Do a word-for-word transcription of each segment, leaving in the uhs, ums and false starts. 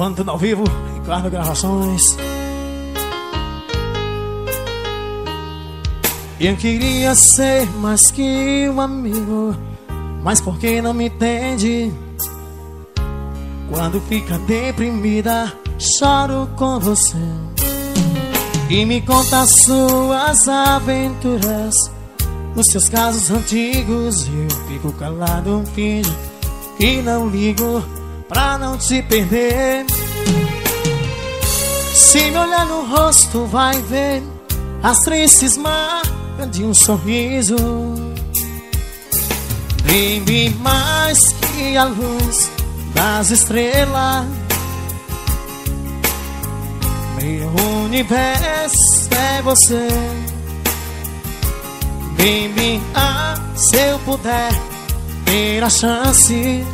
gravando tudo ao vivo, Ricardo Gravações. Eu queria ser mais que um amigo, mas por que não me entende? Quando fica deprimida, choro com você e me conta suas aventuras, os seus casos antigos. Eu fico calado, finjo que não ligo pra não te perder. Se me olhar no rosto vai ver as tristes marcas de um sorriso. Brilhe mais que a luz das estrelas, meu universo é você. Brilhe, ah, se eu puder ter a chance,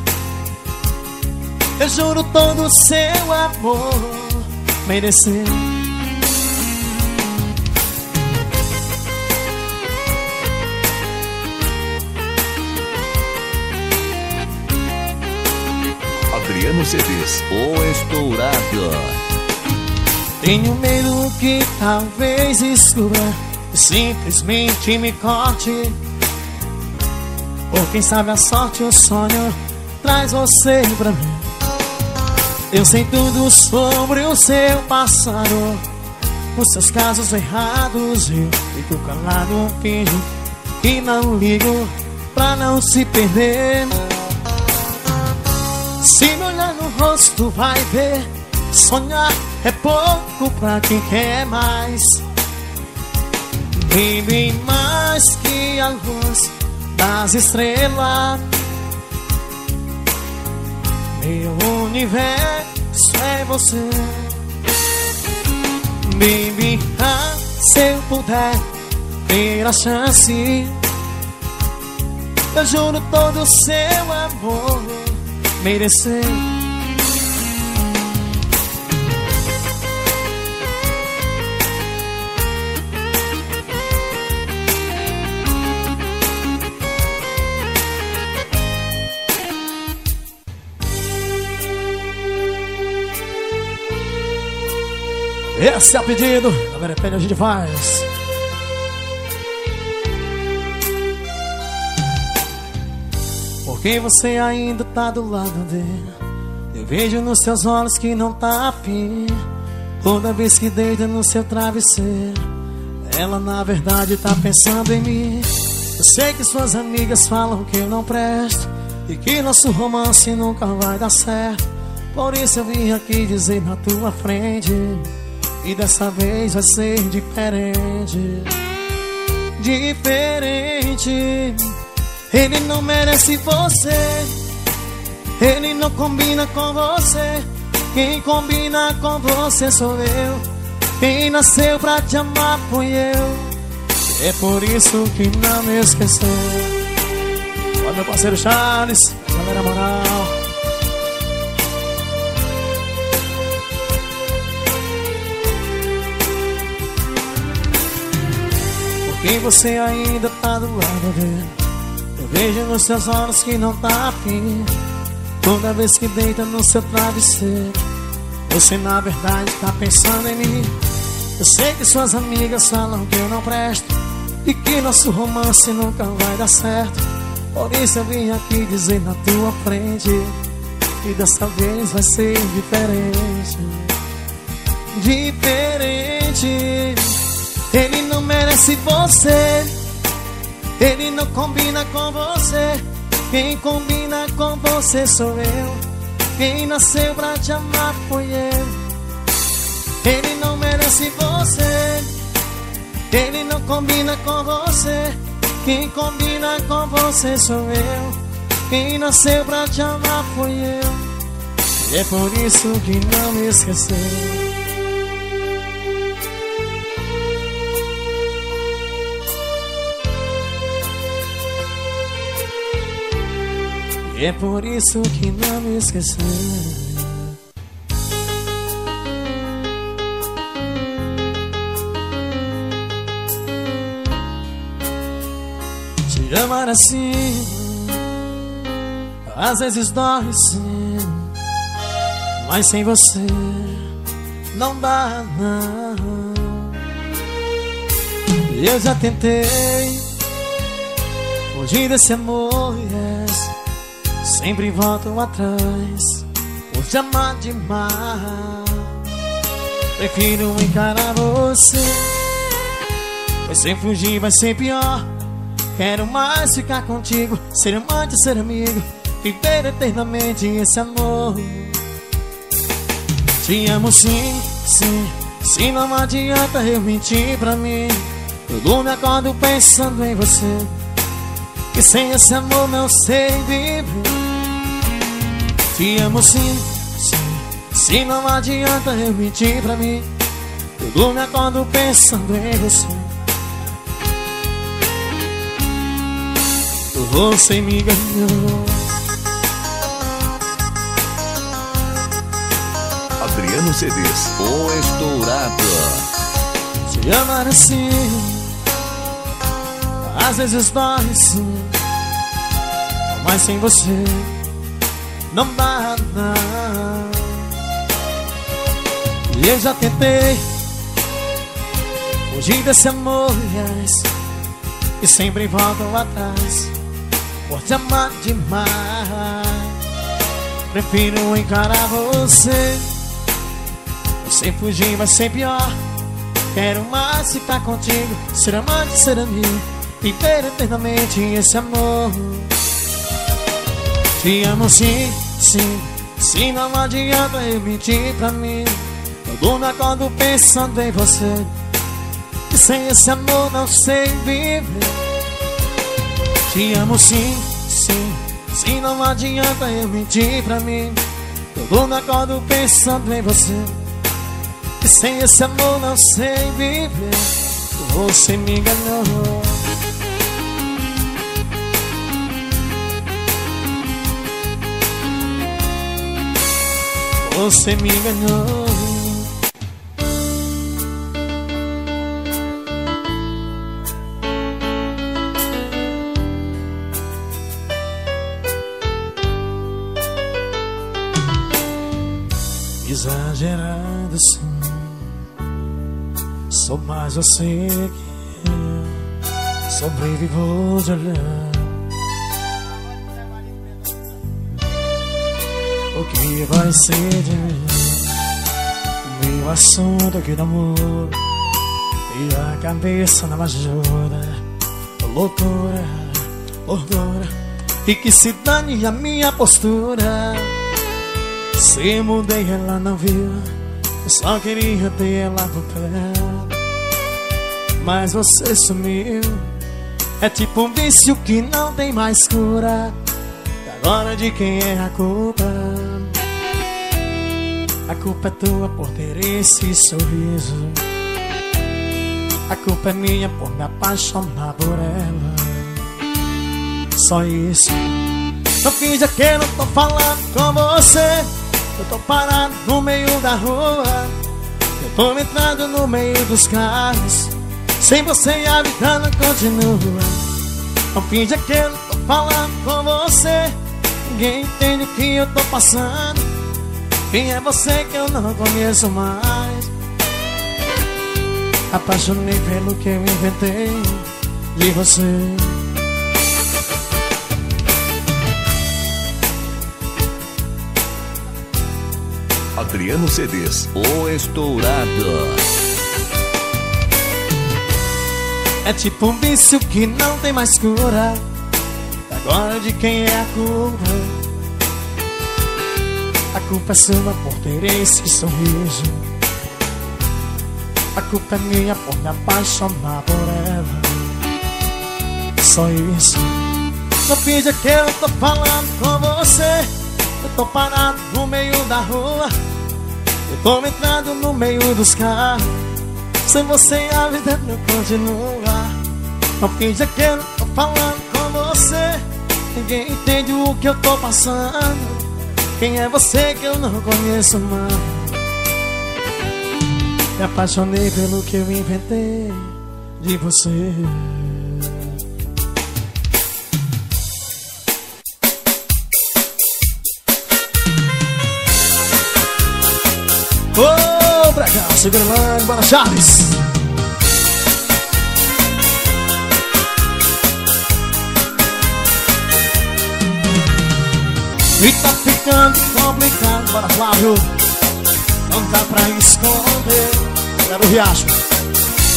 eu juro todo o seu amor merecer. Adriano Cedes, o estourado. Tenho medo que talvez descubra e simplesmente me corte. Ou quem sabe a sorte, o sonho traz você pra mim. Eu sei tudo sobre o seu passado, os seus casos errados. Eu fico calado, finjo que não ligo pra não se perder. Se me olhar no rosto vai ver, sonhar é pouco pra quem quer mais. Brilhe mais que a luz das estrelas, meu universo é você. Baby, ah, se eu puder ter a chance, eu juro todo o seu amor merecer. Esse é o pedido, a Verapéria a gente faz. Porque você ainda tá do lado dele, eu vejo nos seus olhos que não tá afim. Toda vez que deita no seu travesseiro, ela na verdade tá pensando em mim. Eu sei que suas amigas falam que eu não presto e que nosso romance nunca vai dar certo. Por isso eu vim aqui dizer na tua frente, e dessa vez vai ser diferente. Diferente. Ele não merece você, ele não combina com você. Quem combina com você sou eu, quem nasceu pra te amar foi eu. É por isso que não me esqueceu. Olha meu parceiro Charles, galera moral. E você ainda tá do lado dele, eu vejo nos seus olhos que não tá afim. Toda vez que deita no seu travesseiro, você na verdade tá pensando em mim. Eu sei que suas amigas falam que eu não presto e que nosso romance nunca vai dar certo. Por isso eu vim aqui dizer na tua frente, e dessa vez vai ser diferente. Diferente. Ele não merece você, ele não combina com você. Quem combina com você sou eu, quem nasceu pra te amar foi eu. Ele não merece você, ele não combina com você. Quem combina com você sou eu, quem nasceu pra te amar foi eu. E é por isso que não me esqueceu. É por isso que não me esqueceu. Te amar assim às vezes dói sim, mas sem você não dá não. Eu já tentei fugir desse amor, yes. Sempre voltam atrás por te amar demais. Prefiro encarar você, pois sem fugir vai ser pior. Quero mais ficar contigo, ser amante, ser amigo, viver eternamente esse amor. Te amo sim, sim, se não adianta eu mentir pra mim. Tudo me acordo pensando em você, que sem esse amor não sei viver. Te amo sim, sim, se não adianta eu mentir pra mim. Tudo me acordo pensando em você. Você me ganhou. Adriano Cedes, o estourado. Te amar assim às vezes dói sim, mas sem você não dá nada. E eu já tentei fugir desse amor, yes, e sempre voltam atrás por te amar demais. Prefiro encarar você, sem fugir vai ser pior. Quero mais ficar contigo, ser amante, ser amigo, viver eternamente esse amor. Te amo sim, sim, sim, não adianta eu mentir pra mim. Todo me acordo pensando em você, que sem esse amor não sei viver. Te amo sim, sim, sim, não adianta eu mentir pra mim. Todo me acordo pensando em você, que sem esse amor não sei viver. Você me enganou. Você me enganou. Exagerado sim, sou mais você que eu, sobrevivo de olhar. O que vai ser de mim? O meu assunto aqui do amor e a cabeça não ajuda. Loucura, loucura, e que se dane a minha postura. Se mudei, ela não viu. Eu só queria ter ela por perto, mas você sumiu. É tipo um vício que não tem mais cura. Agora de quem é a culpa? A culpa é tua por ter esse sorriso. A culpa é minha por me apaixonar por ela. Só isso. Não finja que eu não tô falando com você. Eu tô parado no meio da rua, eu tô entrando no meio dos carros. Sem você a vida não continua. Não finge que eu não tô falando com você. Ninguém entende o que eu tô passando. Quem é você que eu não conheço mais? Apaixonei pelo que eu inventei de você. Adriano Cedes, o estourado. É tipo um vício que não tem mais cura. Agora de quem é a culpa? A culpa é sua por ter esse sorriso. A culpa é minha por me apaixonar por ela. Só isso. Não finge que eu tô falando com você. Eu tô parado no meio da rua, eu tô entrando no meio dos carros. Sem você a vida não continua. Não finge que eu não tô falando com você. Ninguém entende o que eu tô passando. Quem é você que eu não conheço mais? Me apaixonei pelo que eu inventei de você. Ô, oh, pra cá, segura lá, bora, Charles. E tá ficando complicado, bora, Flávio. Não dá pra esconder, é do riacho.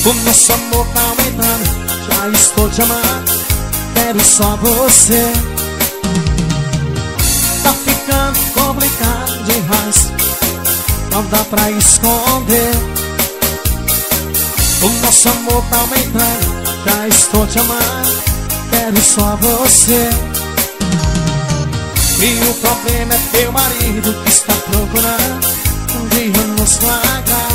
O nosso amor tá aumentando, já estou te amando, quero só você. Tá ficando complicado demais, não dá pra esconder. O nosso amor tá aumentando, já estou te amando, quero só você. E o problema é teu marido que está procurando um dia nos largar.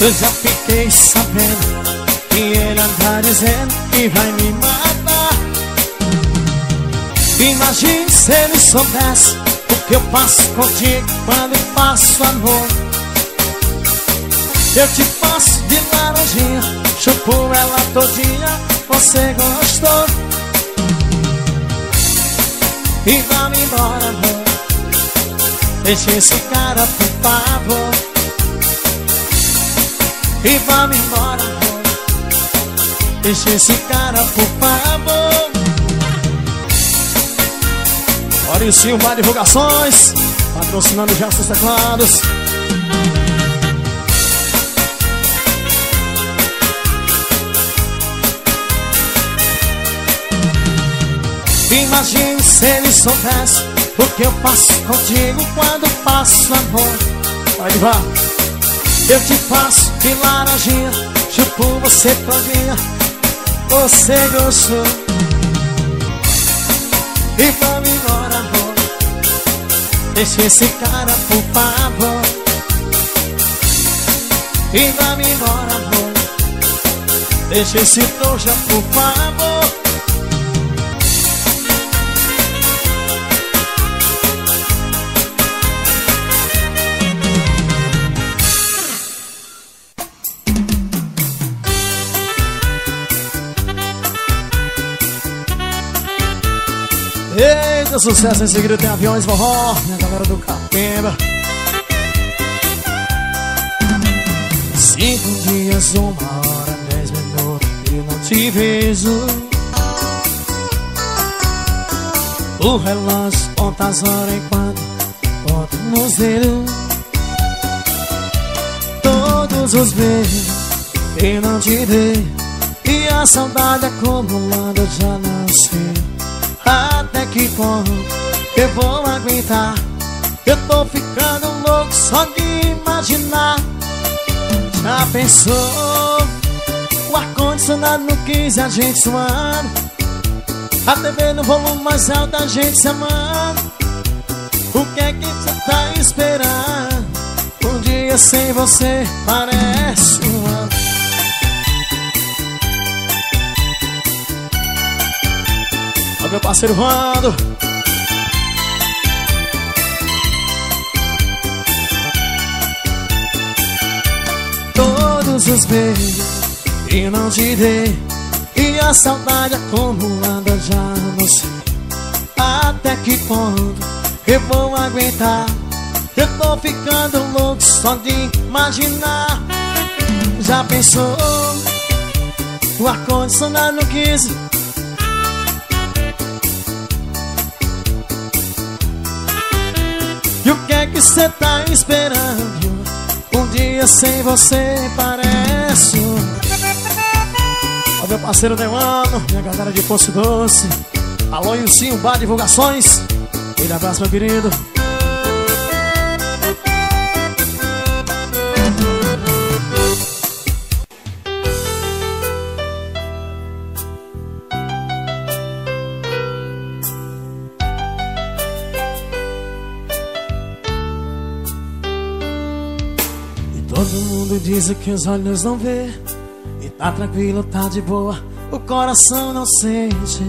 Eu já fiquei sabendo que ele anda dizendo que vai me matar. Imagine se ele soubesse o que eu passo contigo quando eu passo amor. Eu te passo de laranjinha, chupo ela todinha, você gostou. E vai-me embora, amor, deixa esse cara, por favor. E vai-me embora, amor, deixa esse cara, por favor. Olha o Sim, vai divulgações, patrocinando já os teclados. Imagine se ele soubesse o que eu passo contigo quando passo amor. Vai, vá. Eu te passo de laranjinha, tipo você todinha, você gostou. E vai-me embora, amor, deixa esse cara, por favor. E vai-me embora, amor, deixa esse trouxa, por favor. Eita, sucesso! Em seguida tem Aviões Vovó, minha galera do Capemba. Cinco dias, uma hora, dez minutos e não te vejo. O relógio conta as horas enquanto conta no zero. Todos os beijos que não te dei, e a saudade acumulando, eu já não sei até que ponto eu vou aguentar. Eu tô ficando louco só de imaginar. Já pensou? O ar-condicionado no quinze, a gente suando, a T V no volume mais alto, a gente se amando. O que é que você tá esperando? Um dia sem você parece um ano. Meu parceiro Vando. Todos os beijos e não te dei, e a saudade acumulada, já não sei até que ponto eu vou aguentar. Eu tô ficando louco só de imaginar. Já pensou? O ar-condicionado não quis. E o que é que cê tá esperando? Um dia sem você parece. Ó meu parceiro Neuano, minha galera de Poço Doce. Alô Yossinho, Bar Divulgações. Ele abraço, meu querido. Diz o que os olhos não vê, e tá tranquilo, tá de boa, o coração não sente.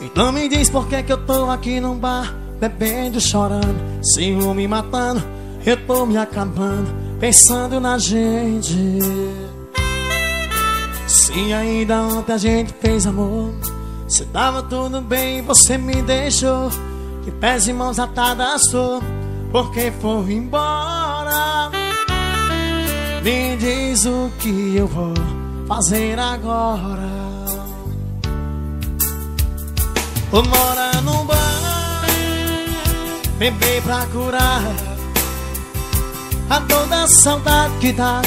Então me diz por que que eu tô aqui num bar, bebendo, chorando, ciúme matando. Eu tô me acabando, pensando na gente. Se ainda ontem a gente fez amor, se tava tudo bem, você me deixou de pés e mãos atadas, tô porque for embora. Me diz o que eu vou fazer agora. Ou mora num bar, beber pra curar a toda saudade que dá.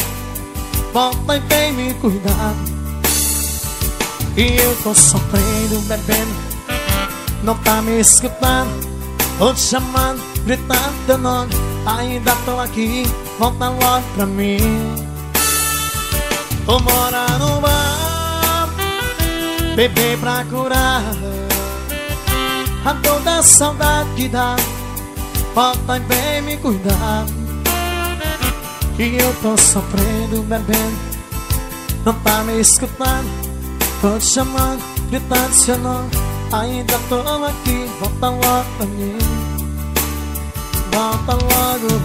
Volta e vem me cuidar. E eu tô sofrendo, bebendo, não tá me escutando. Tô te chamando, gritando teu nome, ainda tô aqui, volta logo pra mim. Ou mora num bar, beber pra curar a dor da saudade que dá, volta e vem me cuidar. E eu tô sofrendo, bebendo, não tá me escutando. Tô te chamando, gritando seu nome, ainda tô aqui, volta logo pra mim. Volta logo.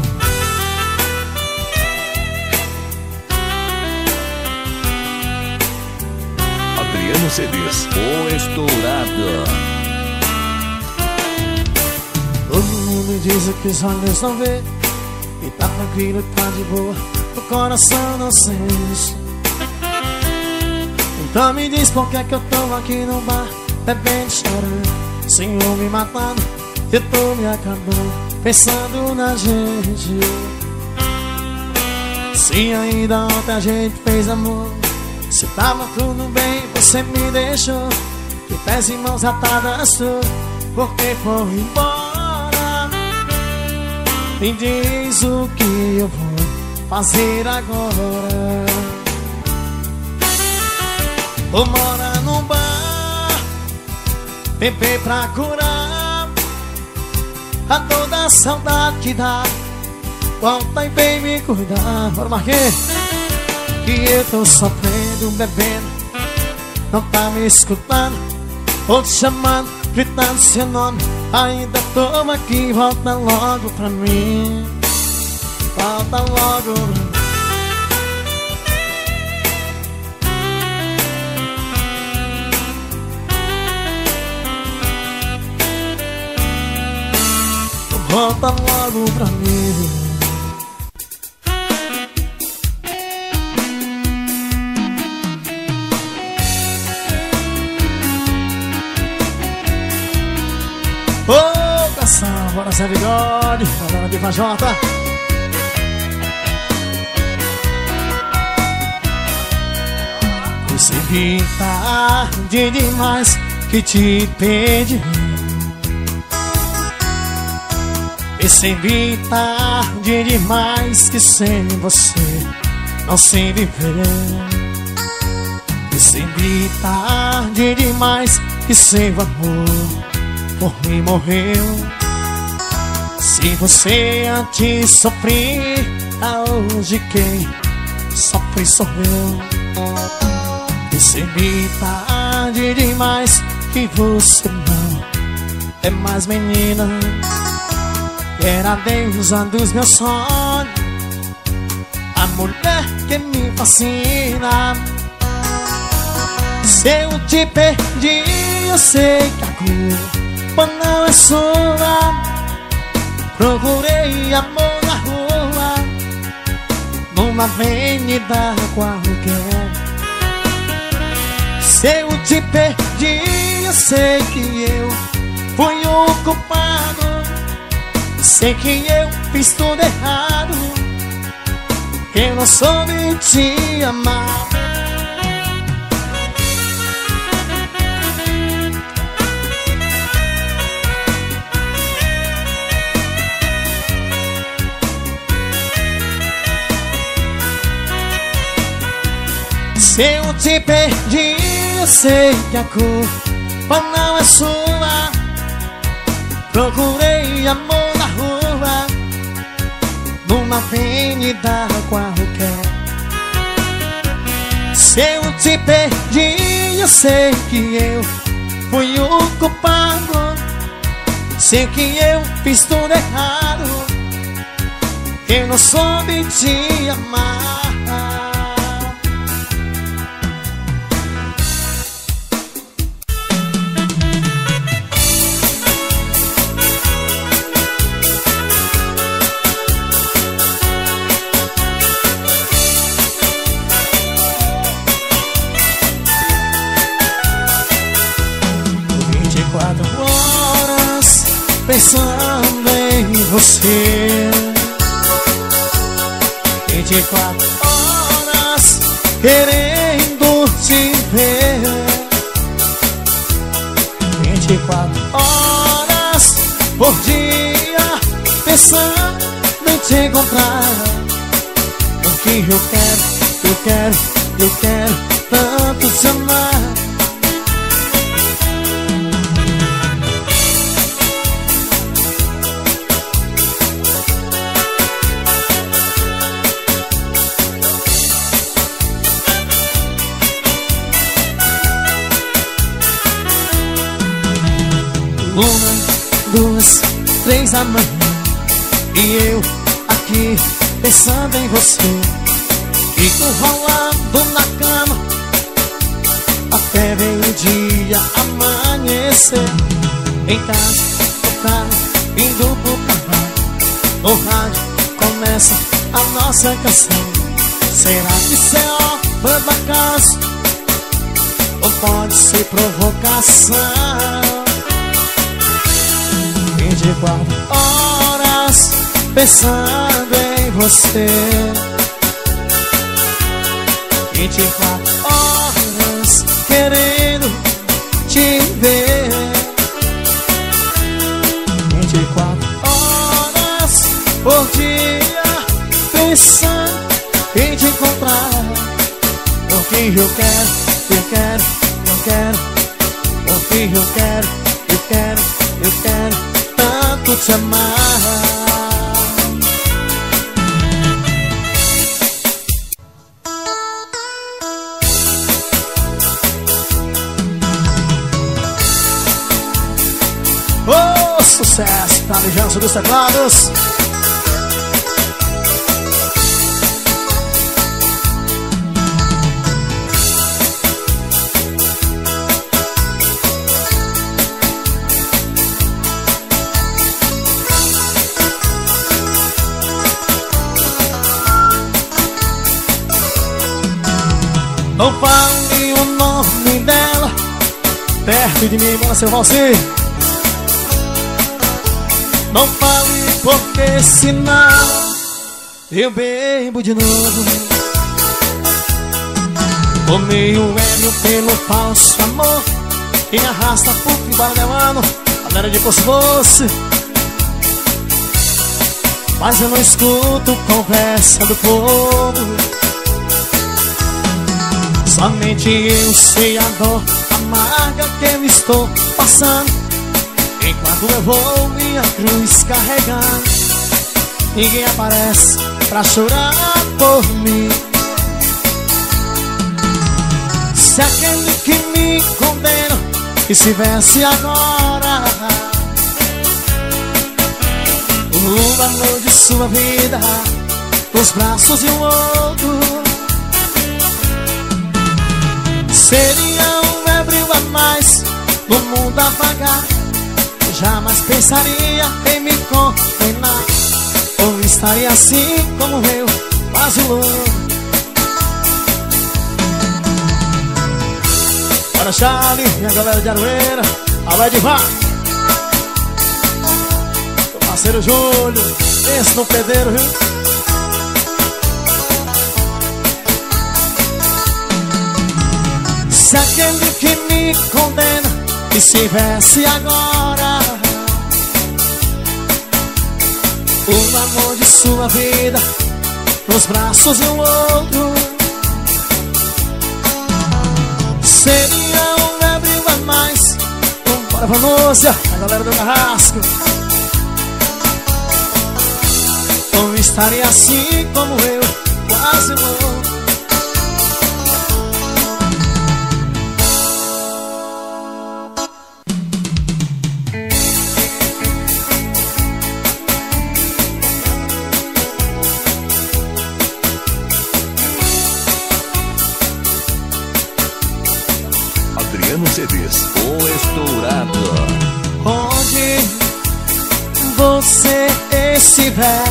Adriano Cedes, o estourado. Todo mundo diz o que os olhos não vê, e tá tranquilo, tá de boa, o coração não sente. Então me diz por que é que eu tô aqui no bar, bebendo, chorando, Senhor me matando, eu tô me acabando, pensando na gente. Se ainda ontem a gente fez amor, se tava tudo bem, você me deixou de pés e mãos atadas, porque foi embora. Me diz o que eu vou fazer agora. Ou mora num bar, beber pra curar a toda saudade que dá, volta e vem me cuidar. Bora, Marquê. Que eu tô sofrendo, bebendo, não tá me escutando. Tô te chamando, gritando seu nome, ainda tô aqui, volta logo pra mim. Volta logo. Volta logo pra mim. Bora, Zé Bigode, bora de Pajota. Consegui tarde demais que te pedi. Percebi tarde demais que sem você não sei viver. Percebi tarde demais que sem o amor por mim morreu. Se você antes sofrer, hoje quem sofre sou eu. Percebi tarde demais que você não é mais menina. Era a deusa dos meus sonhos, a mulher que me fascina. Se eu te perdi, eu sei que a culpa não é sua. Procurei amor na rua, numa avenida qualquer. Se eu te perdi, eu sei que eu fui o culpado. Sei que eu fiz tudo errado, eu não soube te amar. Se eu te perdi, eu sei que a culpa não é sua. Procurei amor na rua, numa avenida qualquer. Se eu te perdi, eu sei que eu fui o culpado. Sei que eu fiz tudo errado, eu não soube te amar. pensando em você. Vinte e quatro horas querendo te ver, vinte e quatro horas por dia pensando em te encontrar. O que eu quero, eu quero, eu quero tanto te amar. Uma, duas, três da manhã, e eu aqui pensando em você. Fico rolando na cama até meio-dia amanhecer. Em casa, no carro, indo pro carro, no rádio começa a nossa canção. Será que cê obra da casa ou pode ser provocação? vinte e quatro horas pensando em você, vinte e quatro horas querendo te ver, vinte e quatro horas por dia pensando em te encontrar. O que eu quero, eu quero, eu quero, o que eu quero, eu quero, eu quero tanto te amar. Oh, sucesso, Padre Gelson dos Teclados. Não fale o nome dela perto de mim, bora seu Valci. Não fale porque senão eu bebo de novo. Tô meio hélio pelo falso amor e me arrasta pro tribalhão, galera de Poço Doce. Mas eu não escuto conversa do povo. Somente eu sei a dor amarga que eu estou passando, enquanto eu vou minha cruz carregando. Ninguém aparece pra chorar por mim. Se aquele que me condena estivesse agora, o amor de sua vida nos braços de um outro, seria um ébrio a mais no mundo a vagar. Jamais pensaria em me condenar, ou estaria assim como eu, quase louco. Bora Charles, minha galera de Arueira, alô de Vá, meu parceiro Júlio, pensa no pedreiro, viu? Se aquele que me condena estivesse agora, o amor de sua vida nos braços de um outro, seria um ébrio a mais. Bora Valúcia, a galera do Barrasco, ou estaria assim como eu, quase louco. Adriano Cedes, o estourado. Onde você estiver,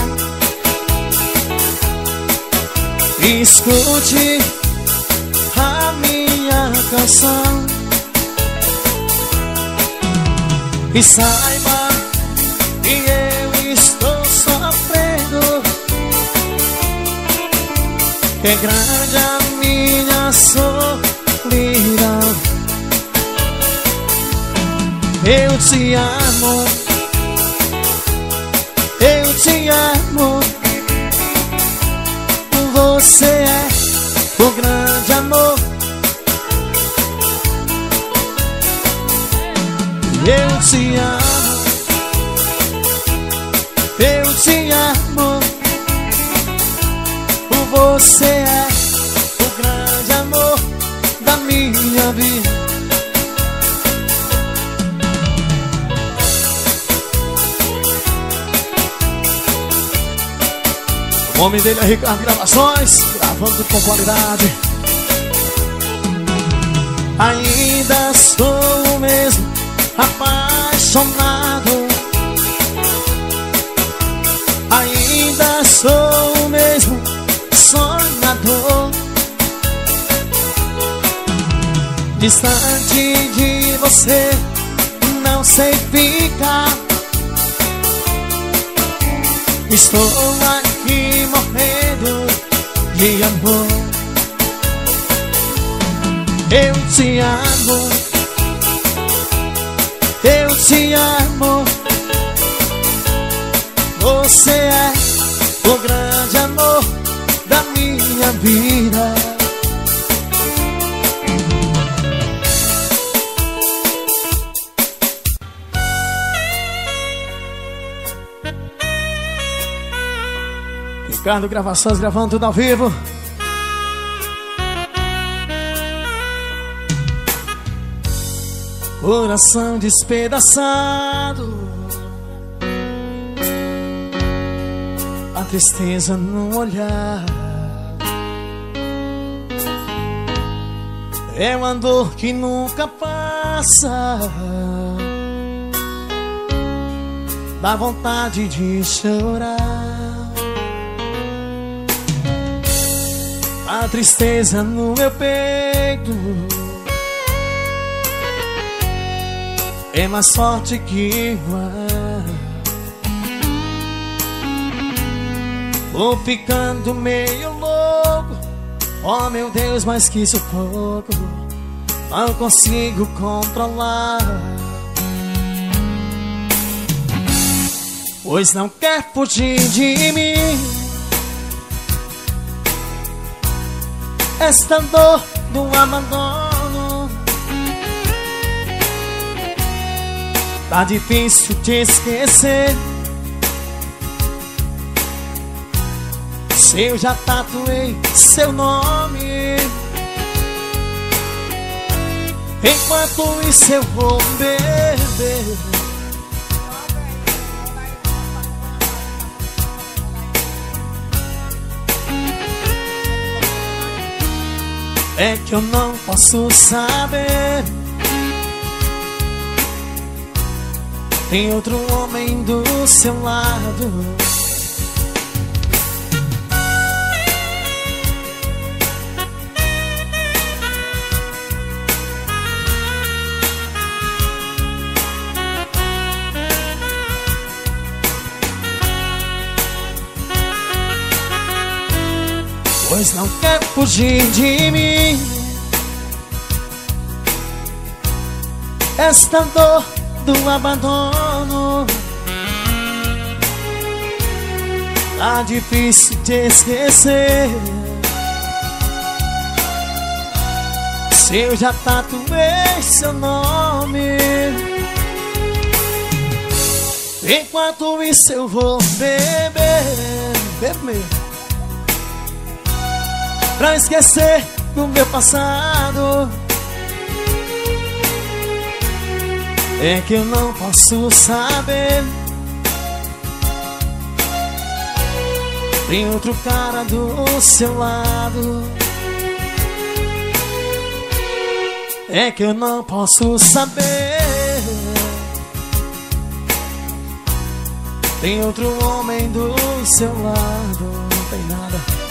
escute a minha canção e saiba que é grande a minha solidão. Eu te amo, eu te amo. Você é o grande amor. Eu te amo, eu te amo. Você é o grande amor da minha vida. O nome dele é Ricardo Gravações, gravando com qualidade. Ainda sou o mesmo apaixonado. Ainda sou o mesmo sonhador. Distante de você, não sei ficar. Estou aqui morrendo de amor. Eu te amo, eu te amo. Você é o grande amor da minha vida. Ricardo Gravações gravando tudo ao vivo. Coração despedaçado, a tristeza no olhar. É uma dor que nunca passa. Dá vontade de chorar. A tristeza no meu peito é mais forte que o ar. Vou ficando meio louco. Oh meu Deus, mas que sufoco. Não consigo controlar, pois não quer fugir de mim. Esta dor do abandono tá difícil te esquecer. Se eu já tatuei seu nome, enquanto isso eu vou beber. É que eu não posso saber. Tem outro homem do seu lado. Pois não quer fugir de mim. Esta dor do abandono tá difícil te esquecer. Se eu já tatuei seu nome, enquanto isso eu vou beber, beber pra esquecer do meu passado. É que eu não posso saber. Tem outro cara do seu lado. É que eu não posso saber. Tem outro homem do seu lado. Não tem nada.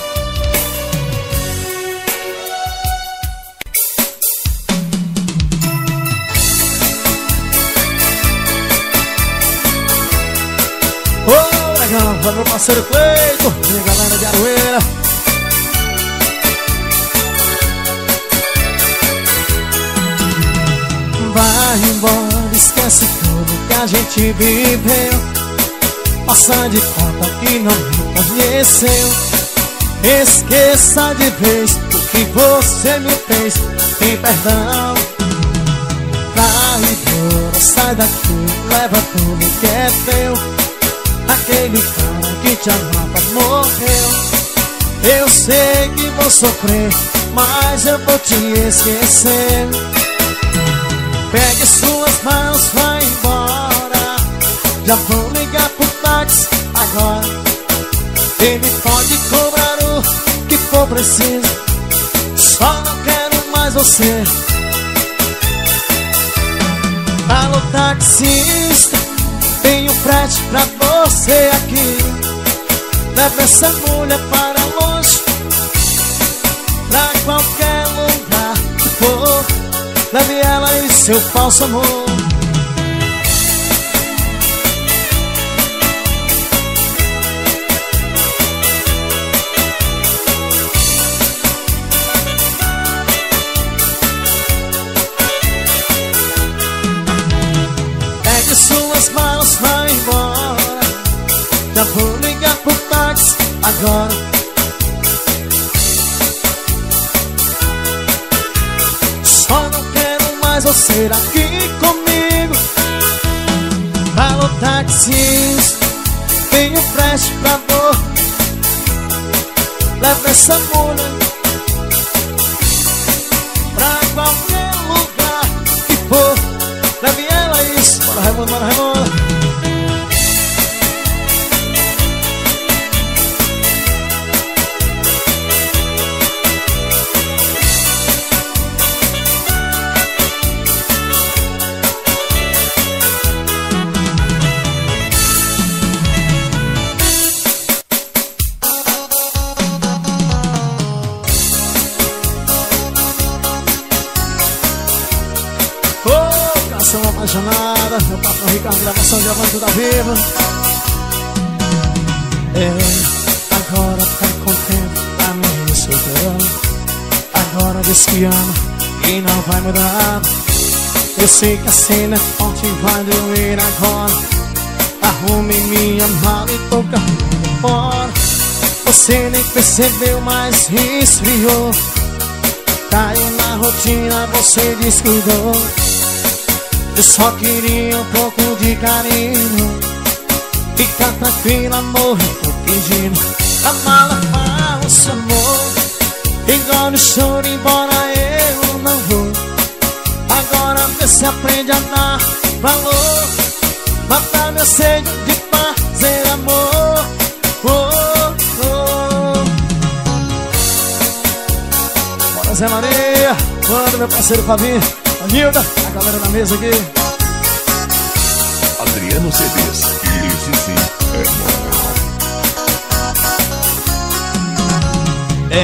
Ô, legal, vai meu parceiro Cleito e a galera de Arueira. vai embora, esquece tudo que a gente viveu. Passa de conta que não me conheceu. Esqueça de vez o que você me fez, tem perdão. Traidora, sai daqui, leva tudo que é teu. Aquele cara que te amava morreu. Eu sei que vou sofrer, mas eu vou te esquecer. Pegue suas mãos, vai embora. Já vou ligar pro táxi agora. Ele pode cobrar o que for preciso, só não quero mais você. Alô, taxista, tenho frete pra você aqui. Leva essa mulher para longe, pra qualquer lugar que for. Leve ela e seu falso amor. Pegue suas malas, vai embora. Já vou ligar pro táxi agora. Você aqui comigo. Alô, taxista, tenho frete pra dor. Leva essa mulher pra qualquer lugar que for. Leve ela isso. Bora, Raimundo, bora, Raimundo. Apaixonada, meu papo Ricardo, gravação de Abanjo da Viva. É, agora tá contente pra mim e solteirão. Agora diz que ama e não vai mudar. Eu sei que a cena ontem vai doer agora. Arrume minha mala e tô carregando fora. Você nem percebeu, mas esfriou. Caiu na rotina, você descuidou. Eu só queria um pouco de carinho. Fica tranquila, amor, eu tô pedindo. A mala falsa, amor, engole o choro, embora eu não vou. Agora vê se aprende a dar valor. Mata meu sede de fazer amor. Oh, oh. Bora, Zé Maria, manda meu parceiro Fabinho, a Nilda, a galera da mesa aqui. Adriano Cedes, isso sim é. É,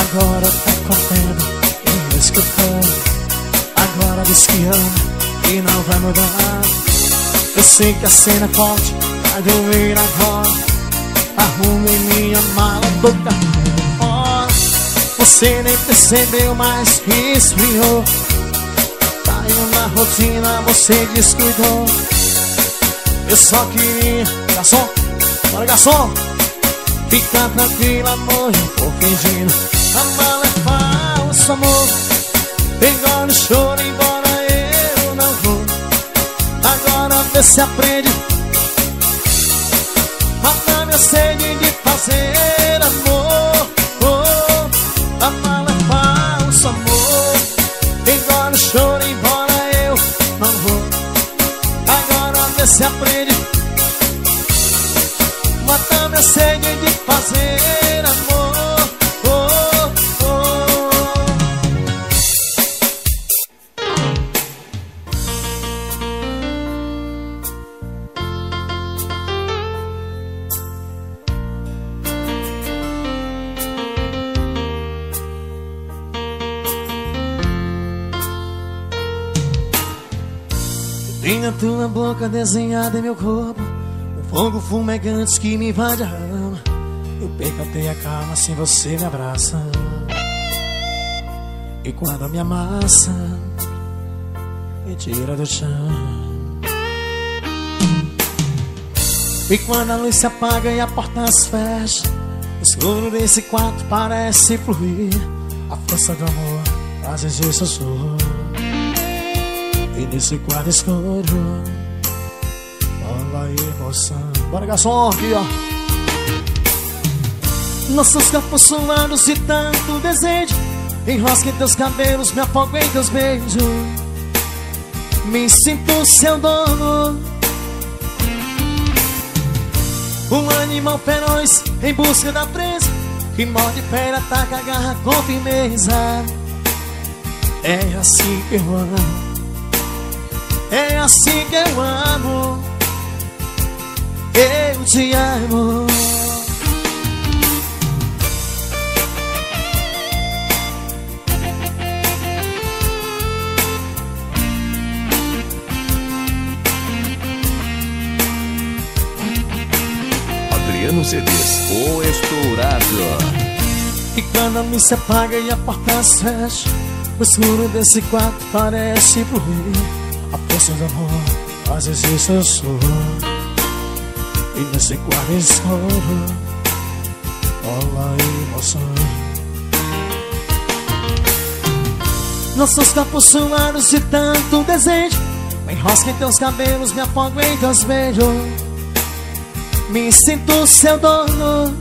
agora tá contendo e me escutando. Agora diz que ama e não vai mudar. Eu sei que a cena é forte, vai doer agora. Arrume minha mala, tô carregando fora. Você nem percebeu, mas esfriou. Na rotina você descuidou. Eu só queria... Garçom, bora, garçom. Fica tranquilo, amor, eu tô fingindo. A mala é falsa, amor, engole o choro, embora eu não vou. Agora vê se aprende, mata minha sede de fazer amor. Oh, a mala é falsa, amor, engole o choro, embora não vou. Agora vê se aprende, mata minha sede de fazer amor. Oh, oh. Tem a tua boca desenhada em meu corpo, um fogo fumegante que me invade a alma. Eu perco até a calma sem você me abraça. E quando me amassa, me tira do chão. E quando a luz se apaga e a porta se fecha, o escuro desse quarto parece fluir. A força do amor faz esse sussurro, e nesse quarto escuro rola a emoção. Bora, garçom, aqui, ó. Nossos corpos suados e tanto desejo, enrosque teus cabelos, me afogo em teus beijos. Me sinto seu dono, um animal feroz em busca da presa, que morde, pera, ataca, agarra com firmeza. É assim que eu amo, é assim que eu amo, eu te amo. Adriano Cedes, o estourado. E quando a luz se apaga e a porta se fecha, o escuro desse quarto parece fluir. A força do amor faz esse sussurro, e nesse quarto escuro rola a emoção. Nossos corpos suados de tanto desejo, me enrosca em teus cabelos, me afogo em teus beijos. Me sinto seu dono,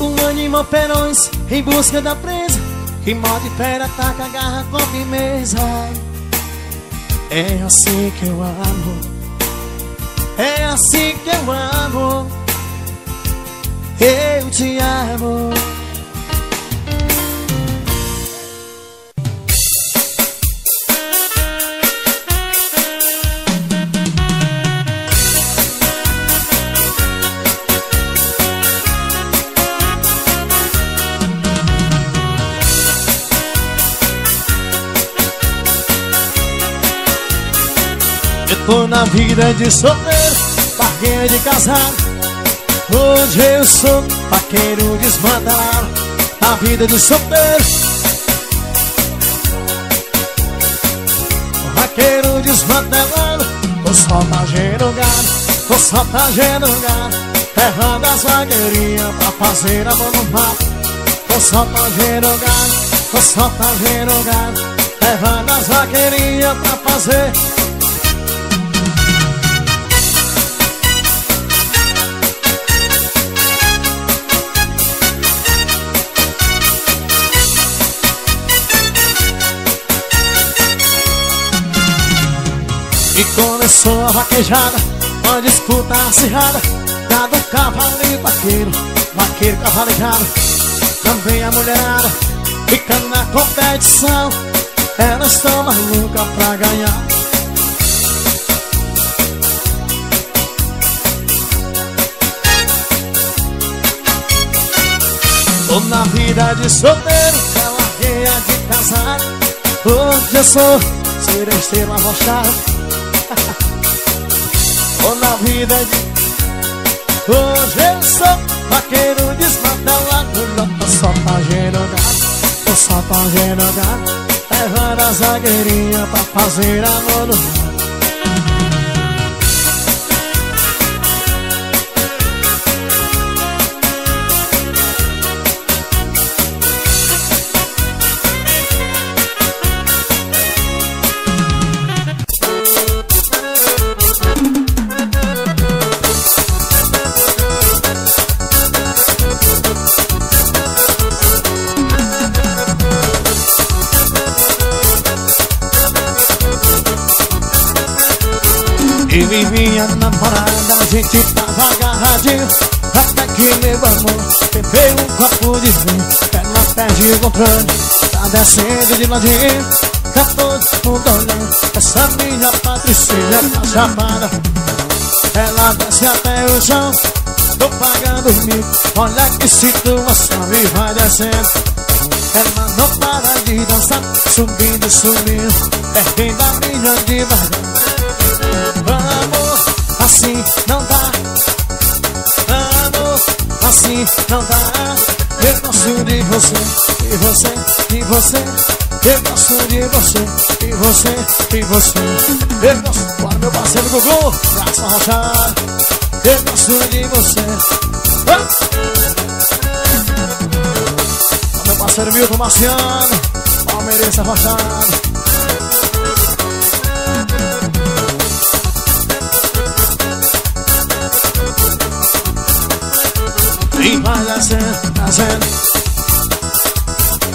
um animal feroz em busca da presa, que morde, pera, ataca, agarra com firmeza. É assim que eu amo, é assim que eu amo, eu te amo. Tô na vida de solteiro, paqueiro de casado, hoje eu sou paqueiro desmandado. Na vida de solteiro, paqueiro desmandado, tô só pra gerogado, tô só pra gerogado, errando as vagueirinhas pra fazer a mão no mato. Tô só pra gerogado, tô só pra gerogado, errando as vagueirinhas pra fazer. E começou a vaquejada, uma disputa acirrada, dado o cavaleiro vaqueiro, vaqueiro cavalejado. Também a mulherada fica na competição, elas estão malucas pra ganhar. Tô na vida de solteiro, ela veia de casar, hoje eu sou seresteiro arrochado. Tô na vida de... Hoje eu sou vaqueiro desmantelado, tô só pra gerogar, tô só pra gerogar, levando a zagueirinha pra fazer amor no mar. Eu e minha namorada, a gente tava agarradinho, até que meu amor bebeu um copo de vinho. Ela perde o controle, tá descendo de ladinho, tá todo mundo olhando, essa minha patricinha tá chamada. Ela desce até o chão, tô pagando o mico, olha que situação, e vai descendo. Ela não para de dançar, subindo, subindo, perdendo a minha devagar. Vamos, assim não dá, vamos, assim não dá. Eu gosto de você, de você, de você, Eu gosto de você, e você, e você. Eu gosto, para meu parceiro Gugu, praça rochar. Eu gosto de você. Para meu parceiro Milton Marciano, palmeirense rochado. E vai descendo, descendo,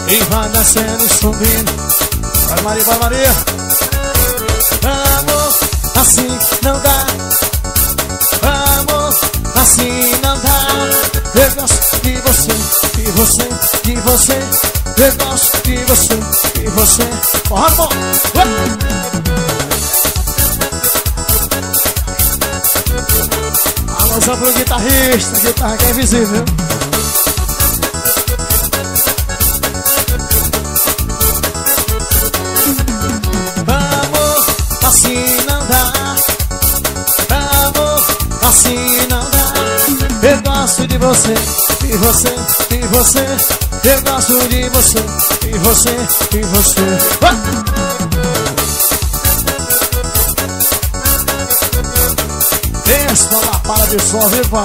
e vai descendo, subindo. Vai Maria, vai Maria. Amor, assim não dá. Amor, assim não dá. Eu gosto de você, de você, de você. Eu gosto de você, de você. Bora, bora. Alôzão pro guitarrista, guitarra que é invisível. Amor, assim não dá. Amor, assim não dá. Eu gosto de você, de você, de você. Eu gosto de você, de você, de você. Oh! Desça na para de sol, viu, pai?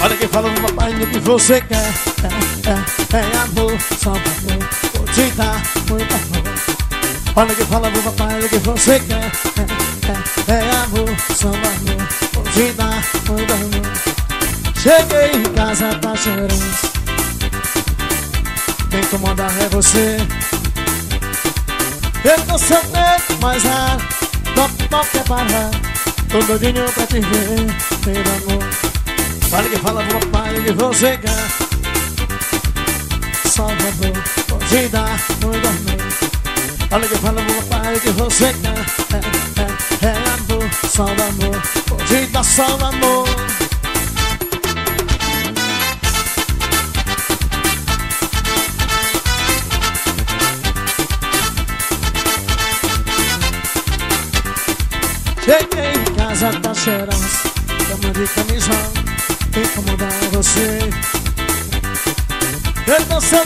Olha quem falou no papai, o que você quer. É, é, é amor, só pra mim. Vou te dar muito amor. Olha que fala do papai, olha que você quer. É, é, é amor, só amor. Vou te dar muito amor. Cheguei em casa, tá cheirando. Quem comanda é você. Eu não sei nem mais nada. Top, top é barra. Tô doidinho pra te ver, meu amor. Olha que fala do papai, olha que você quer. Só amor, vou te dar muito amor. Olha que eu falo pro papai que você quer. É, é, é amor, só o amor. Vou te dar só o amor. Cheguei em casa, tá cheirosa. Cama de camisão, incomodar você. Eu não sei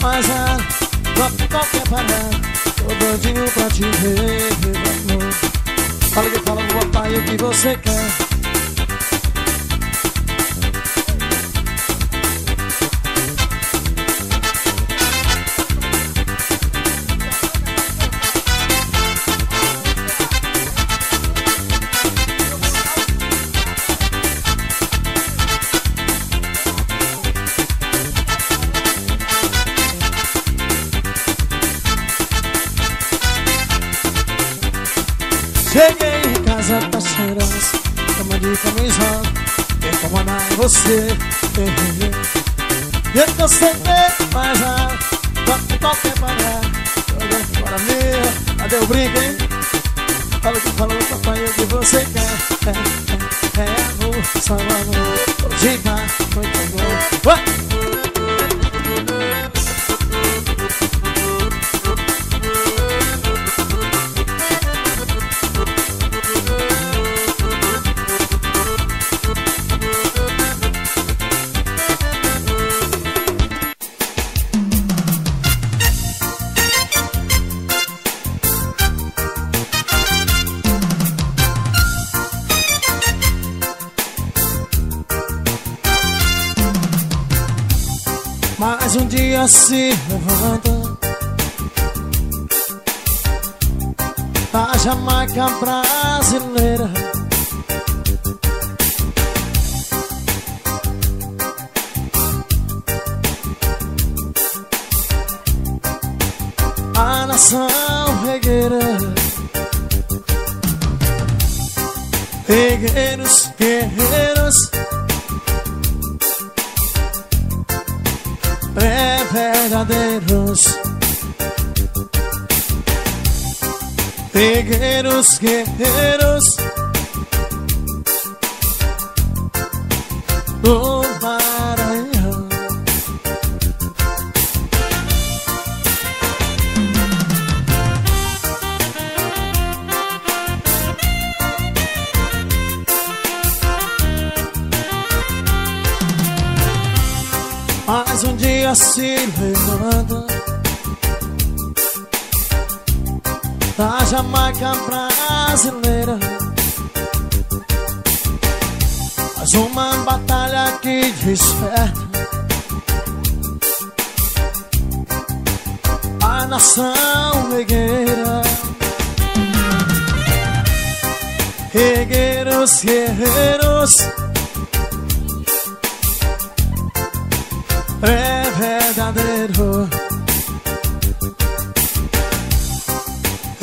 mais nada. Não qualquer parada. Tô doidinho pra te ver, meu amor. Olha que fala do papai o que você quer. Cheguei em casa, tá cheirosa. Cama de camisão, quem comanda é você. Eu não sei nem mais nada. Toque, toque, parar. Olha, bora meu. Cadê o brinco, hein? Fala o que falou, papai, o que você quer. É, é, é amor, só amor. Hoje tá muito amor. Ué! Um dia se levanta da Jamaica brasileira. A nação regueira, regueiros, guerreiros. É verdadeiros guerreiros, guerreiros. O Maranhão. se levanta da Jamaica brasileira. Mais uma batalha que desperta a nação negueira. Regueiros, guerreiros, é verdadeiro.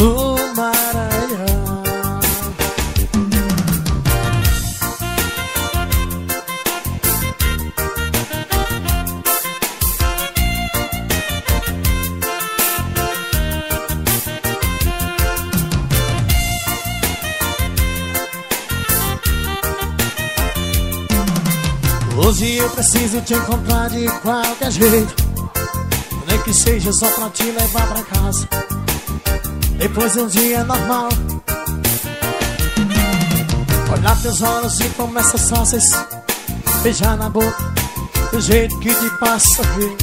o Maranhão. Hoje eu preciso te encontrar de qualquer jeito, nem que seja só pra te levar pra casa depois de um dia normal. Olhar teus olhos e começa sócias, beijar na boca do jeito que te passa rir.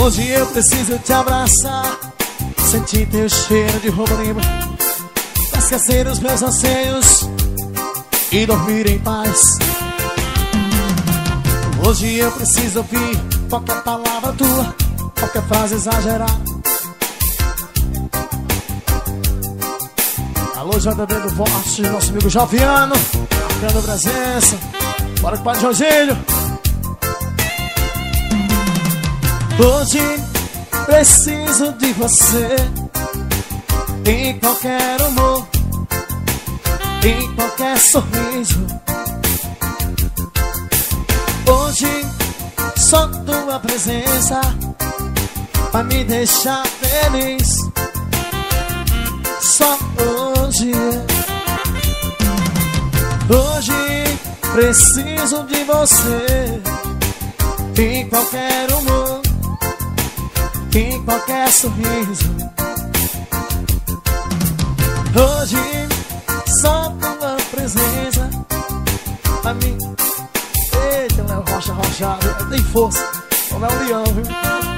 Hoje eu preciso te abraçar, sentir teu cheiro de roupa limpa, esquecer os meus anseios e dormir em paz. Hoje eu preciso ouvir qualquer palavra tua, qualquer frase exagerada. Alô, Jando Voz, nosso amigo Joviano, marcando presença. Bora com o Padre Jorginho. Hoje preciso de você, em qualquer humor, em qualquer sorriso. Hoje só tua presença vai me deixar feliz. Só hoje. Hoje preciso de você, em qualquer humor, em qualquer sorriso. Hoje só tua presença pra mim. Eita, Léo Rocha, Rocha, tem força. O Léo Leão, viu?